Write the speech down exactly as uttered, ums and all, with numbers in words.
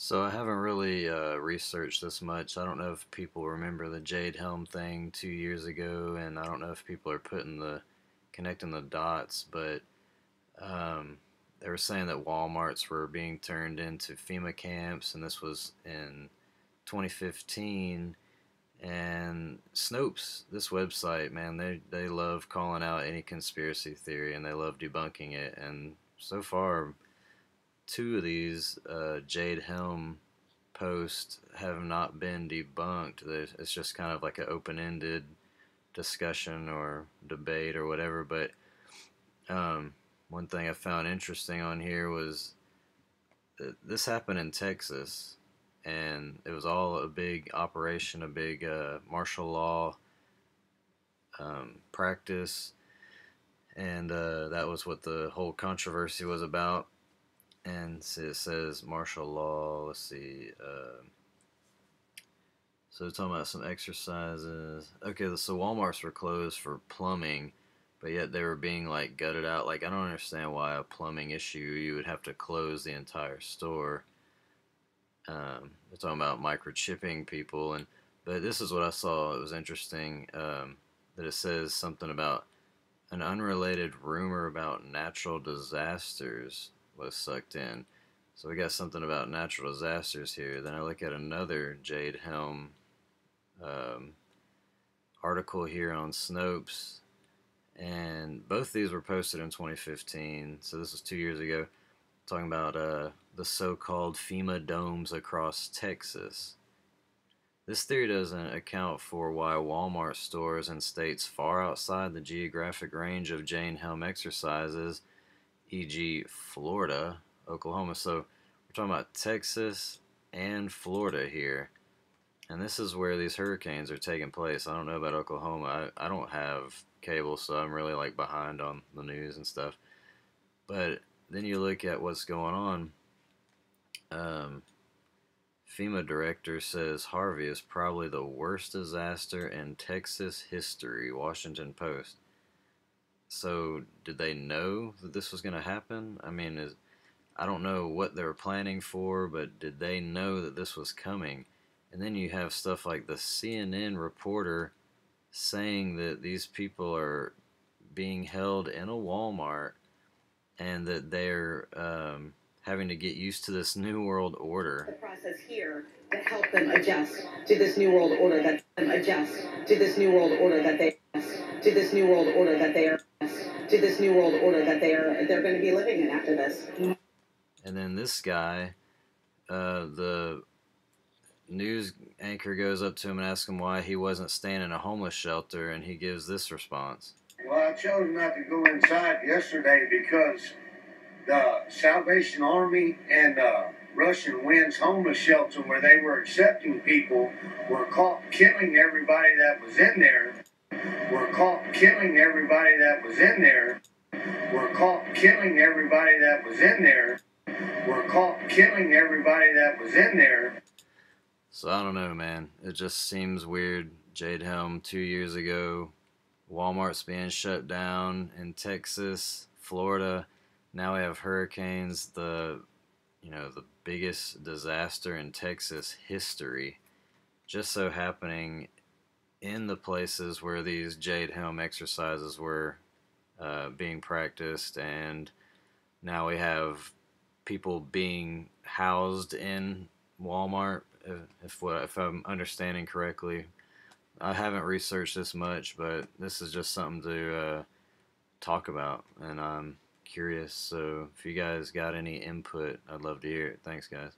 So I haven't really uh, researched this much. I don't know if people remember the Jade Helm thing two years ago, and I don't know if people are putting the connecting the dots, but um, they were saying that Walmarts were being turned into FEMA camps, and this was in twenty fifteen. And Snopes, this website, man, they they love calling out any conspiracy theory, and they love debunking it. And so far, two of these uh, Jade Helm posts have not been debunked. It's just kind of like an open-ended discussion or debate or whatever. But um, one thing I found interesting on here was that this happened in Texas, and it was all a big operation, a big uh, martial law um, practice, and uh, that was what the whole controversy was about. And it says martial law, let's see, uh, so they're talking about some exercises. Okay, so Walmarts were closed for plumbing, but yet they were being like gutted out. Like, I don't understand why a plumbing issue you would have to close the entire store. Um, they're talking about microchipping people, and but this is what I saw. It was interesting um, that it says something about an unrelated rumor about natural disasters was sucked in. So we got something about natural disasters here. Then I look at another Jade Helm um, article here on Snopes, and both these were posted in twenty fifteen, so this was two years ago, talking about uh, the so-called FEMA domes across Texas. This theory doesn't account for why Walmart stores in states far outside the geographic range of Jade Helm exercises, for example Florida, Oklahoma. So we're talking about Texas and Florida here, and this is where these hurricanes are taking place. I don't know about Oklahoma. I, I don't have cable, so I'm really like behind on the news and stuff. But then you look at what's going on. Um, FEMA director says Harvey is probably the worst disaster in Texas history, Washington Post. So did they know that this was going to happen? I mean, is, I don't know what they were planning for, but did they know that this was coming? And then you have stuff like the C N N reporter saying that these people are being held in a Walmart and that they're um, having to get used to this new world order. The process here to help them adjust to this new world order that adjust to this new world order that they to this new world order that they are. to this new world order that they are, they're going to be living in after this. And then this guy, uh, the news anchor goes up to him and asks him why he wasn't staying in a homeless shelter, and he gives this response. Well, I chose not to go inside yesterday because the Salvation Army and uh, Russian Wind's homeless shelter where they were accepting people were caught killing everybody that was in there. We're caught killing everybody that was in there. We're caught killing everybody that was in there. We're caught killing everybody that was in there. So I don't know, man. It just seems weird. Jade Helm two years ago. Walmart's being shut down in Texas, Florida. Now we have hurricanes. The, you know, the biggest disaster in Texas history. Just so happening in the places where these Jade Helm exercises were uh, being practiced, and now we have people being housed in Walmart, if, if I'm understanding correctly. I haven't researched this much, but this is just something to uh, talk about, and I'm curious. So if you guys got any input, I'd love to hear it. Thanks, guys.